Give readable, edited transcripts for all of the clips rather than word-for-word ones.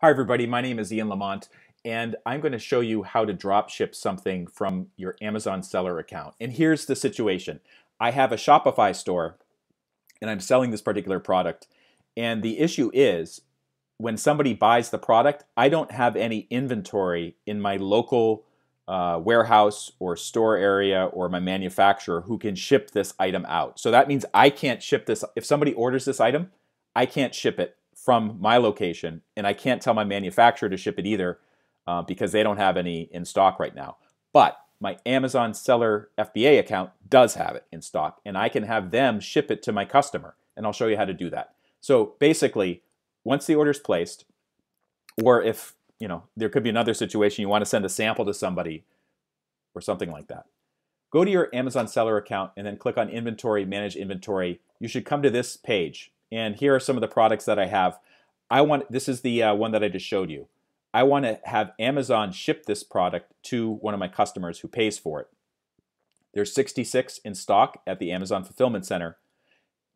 Hi everybody, my name is Ian Lamont, and I'm going to show you how to drop ship something from your Amazon seller account. And here's the situation. I have a Shopify store and I'm selling this particular product. And the issue is when somebody buys the product, I don't have any inventory in my local warehouse or store area or my manufacturer who can ship this item out. So that means I can't ship this. If somebody orders this item, I can't ship it from my location, and I can't tell my manufacturer to ship it either because they don't have any in stock right now. But my Amazon Seller FBA account does have it in stock, and I can have them ship it to my customer, and I'll show you how to do that. So basically, once the order's placed, or if, you know, there could be another situation you want to send a sample to somebody or something like that, go to your Amazon Seller account and then click on Inventory, Manage Inventory. You should come to this page. And here are some of the products that I have. This is the one that I just showed you. I want to have Amazon ship this product to one of my customers who pays for it. There's 66 in stock at the Amazon Fulfillment Center.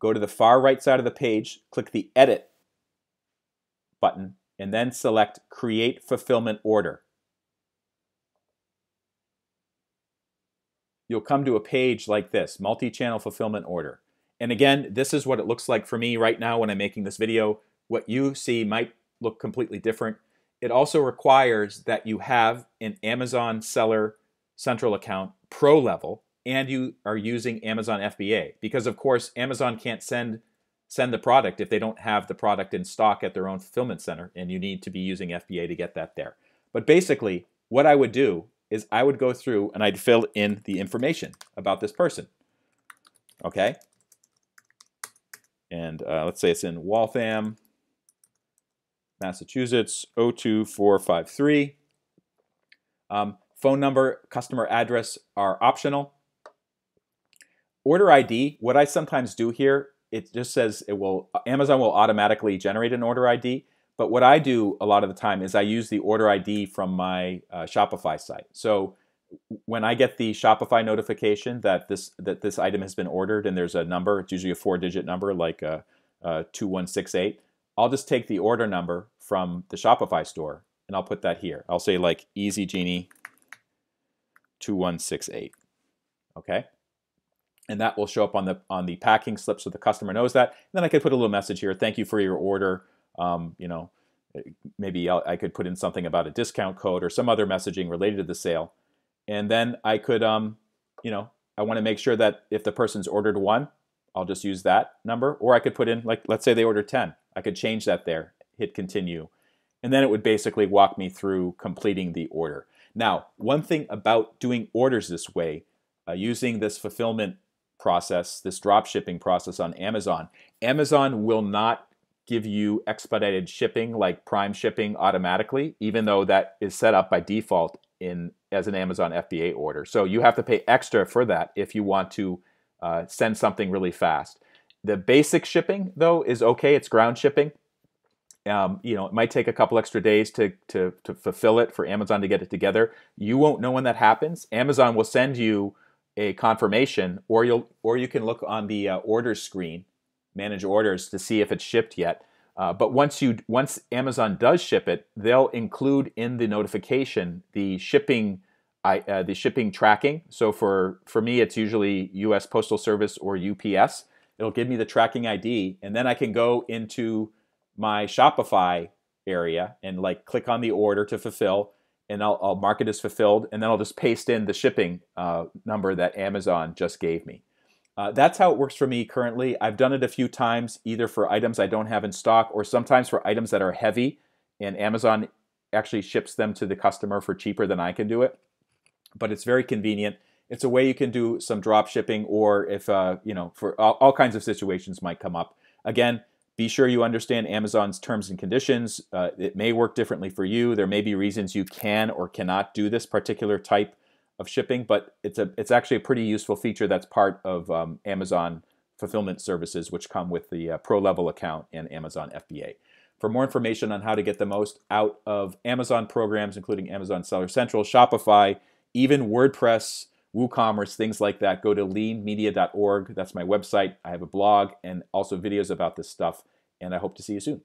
Go to the far right side of the page, click the Edit button, and then select Create Fulfillment Order. You'll come to a page like this, Multi-Channel Fulfillment Order. And again, this is what it looks like for me right now when I'm making this video. What you see might look completely different. It also requires that you have an Amazon Seller Central account pro level, and you are using Amazon FBA, because of course Amazon can't send the product if they don't have the product in stock at their own fulfillment center, and you need to be using FBA to get that there. But basically what I would do is I would go through and I'd fill in the information about this person, okay? And let's say it's in Waltham, Massachusetts, 02453. Phone number, customer address are optional. Order ID, what I sometimes do here, it just says it will, Amazon will automatically generate an order ID. But what I do a lot of the time is I use the order ID from my Shopify site. So when I get the Shopify notification that this item has been ordered, and there's a number, it's usually a four-digit number like 2168, I'll just take the order number from the Shopify store and I'll put that here. I'll say like Easy Genie 2168, okay? And that will show up on the packing slip so the customer knows that. And then I could put a little message here, thank you for your order, you know, maybe I could put in something about a discount code or some other messaging related to the sale. And then I could, you know, I want to make sure that if the person's ordered one, I'll just use that number. Or I could put in, like, let's say they ordered 10. I could change that there, hit continue. And then it would basically walk me through completing the order. Now, one thing about doing orders this way, using this fulfillment process, this drop shipping process on Amazon, Amazon will not give you expedited shipping like Prime shipping automatically, even though that is set up by default as an Amazon FBA order. So you have to pay extra for that if you want to send something really fast. The basic shipping though is okay, it's ground shipping. You know, it might take a couple extra days to fulfill it, for Amazon to get it together. You won't know when that happens. Amazon will send you a confirmation, or you can look on the order screen, manage orders, to see if it's shipped yet. But once Amazon does ship it, they'll include in the notification the shipping tracking. So for me, it's usually U.S. Postal Service or UPS. It'll give me the tracking ID, and then I can go into my Shopify area and like click on the order to fulfill, and I'll mark it as fulfilled, and then I'll just paste in the shipping number that Amazon just gave me. That's how it works for me currently. I've done it a few times, either for items I don't have in stock or sometimes for items that are heavy and Amazon actually ships them to the customer for cheaper than I can do it. But it's very convenient. It's a way you can do some drop shipping, or if, you know, for all kinds of situations might come up. Again, be sure you understand Amazon's terms and conditions. It may work differently for you. There may be reasons you can or cannot do this particular type of shipping, but it's actually a pretty useful feature that's part of Amazon Fulfillment Services, which come with the Pro Level account and Amazon FBA. For more information on how to get the most out of Amazon programs, including Amazon Seller Central, Shopify, even WordPress, WooCommerce, things like that, go to leanmedia.org. That's my website. I have a blog and also videos about this stuff, and I hope to see you soon.